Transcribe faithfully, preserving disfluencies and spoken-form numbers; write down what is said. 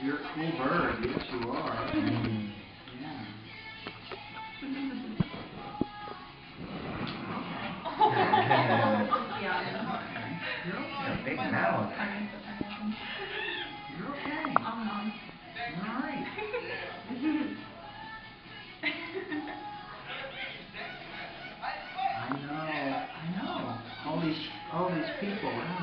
You're a cool bird. Yes, you are. Mm. Yeah. Yeah. You're okay. You're a big mouth. You're okay. I'm on. You're all right. I know. I know. All these, all these people.